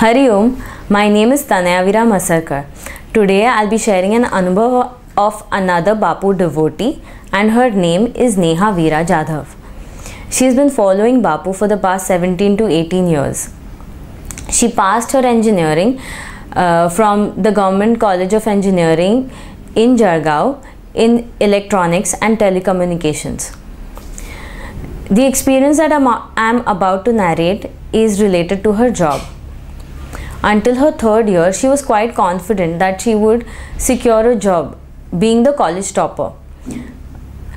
Hari Om, my name is Tanaya Veera Jadhav. Today I'll be sharing an anubhav of another Bapu devotee, and her name is Neha Veera Jadhav. She has been following Bapu for the past 17 to 18 years. She passed her engineering from the Government College of Engineering in Jargao in electronics and telecommunications. The experience that I am about to narrate is related to her job. Until her third year, she was quite confident that she would secure a job, being the college topper.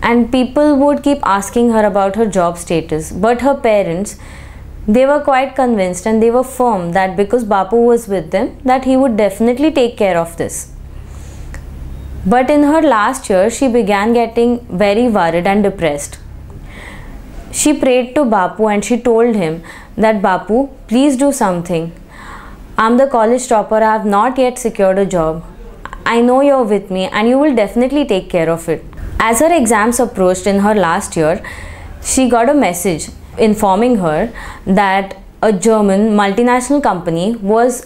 And people would keep asking her about her job status. But her parents, they were quite convinced and they were firm that because Bapu was with them, that he would definitely take care of this. But in her last year, she began getting very worried and depressed. She prayed to Bapu and she told him that, "Bapu, please do something. I'm the college topper, I have not yet secured a job. I know you're with me and you will definitely take care of it." As her exams approached in her last year, she got a message informing her that a German multinational company was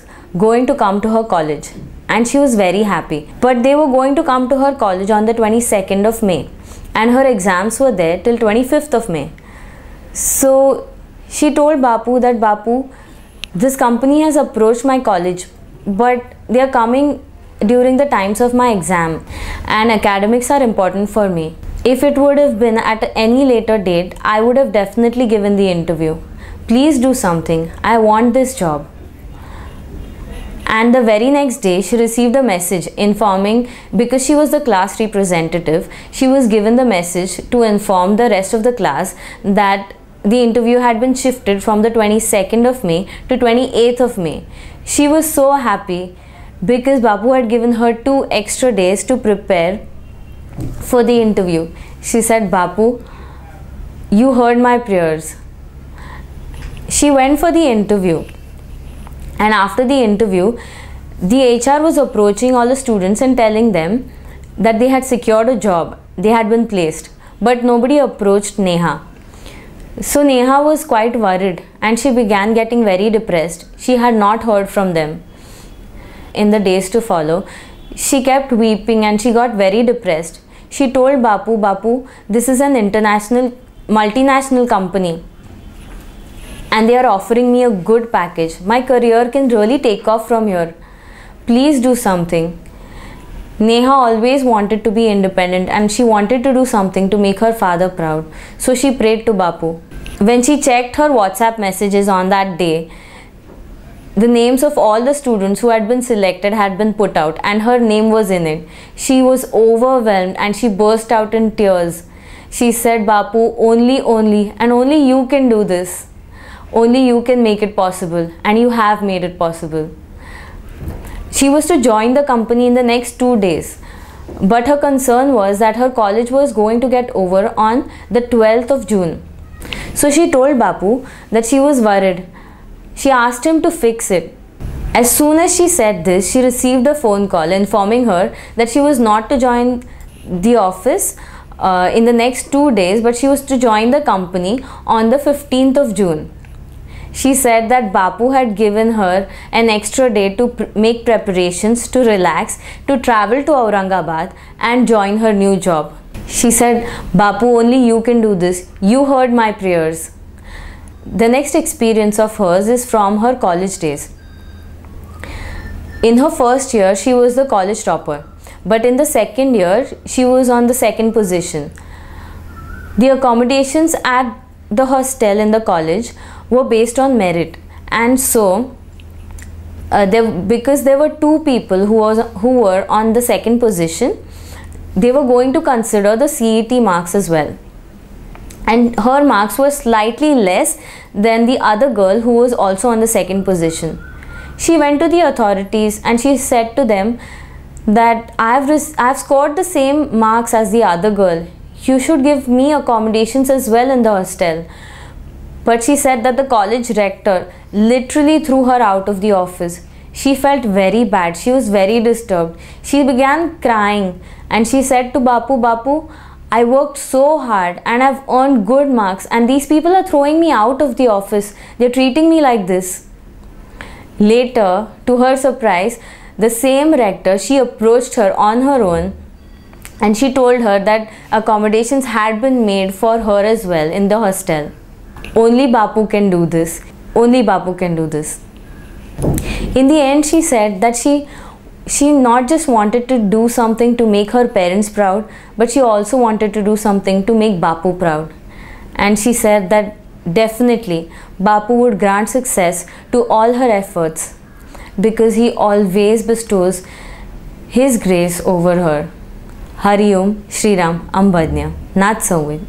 going to come to her college, and she was very happy. But they were going to come to her college on the 22nd of May and her exams were there till 25th of May. So she told Bapu that, "Bapu, this company has approached my college, but they are coming during the times of my exam and academics are important for me. If it would have been at any later date, I would have definitely given the interview. Please do something. I want this job." And the very next day, she received a message informing, because she was the class representative, she was given the message to inform the rest of the class that the interview had been shifted from the 22nd of May to 28th of May. She was so happy because Bapu had given her 2 extra days to prepare for the interview. She said, "Bapu, you heard my prayers." She went for the interview, and after the interview, the HR was approaching all the students and telling them that they had secured a job, they had been placed, but nobody approached Neha. So Neha was quite worried and she began getting very depressed. She had not heard from them. In the days to follow, she kept weeping and she got very depressed. She told Bapu, "Bapu, this is an multinational company and they are offering me a good package. My career can really take off from here. Please do something." Neha always wanted to be independent and she wanted to do something to make her father proud. So she prayed to Bapu. When she checked her WhatsApp messages on that day, the names of all the students who had been selected had been put out and her name was in it. She was overwhelmed and she burst out in tears. She said, "Bapu, only you can do this. Only you can make it possible, and you have made it possible." She was to join the company in the next 2 days, but her concern was that her college was going to get over on the 12th of June. So she told Bapu that she was worried. She asked him to fix it. As soon as she said this, she received a phone call informing her that she was not to join the office in the next 2 days, but she was to join the company on the 15th of June. She said that Bapu had given her an extra day to make preparations, to relax, to travel to Aurangabad and join her new job. She said, "Bapu, only you can do this. You heard my prayers." The next experience of hers is from her college days. In her first year, she was the college topper, but in the second year, she was on the second position. The accommodations at the hostel in the college were based on merit, and so because there were 2 people who were on the second position, they were going to consider the CET marks as well, and her marks were slightly less than the other girl who was also on the second position. She went to the authorities and she said to them that, "I've scored the same marks as the other girl. You should give me accommodations as well in the hostel." But she said that the college rector literally threw her out of the office. She felt very bad. She was very disturbed. She began crying and she said to Bapu, "Bapu, I worked so hard and I've earned good marks, and these people are throwing me out of the office. They're treating me like this." Later, to her surprise, the same rector, she approached her on her own and she told her that accommodations had been made for her as well in the hostel. Only Bapu can do this. Only Bapu can do this. In the end, she said that she not just wanted to do something to make her parents proud, but she also wanted to do something to make Bapu proud. And she said that definitely Bapu would grant success to all her efforts because he always bestows his grace over her. Hari Om, Shri Ram, Ambadnya, Nath Sauve.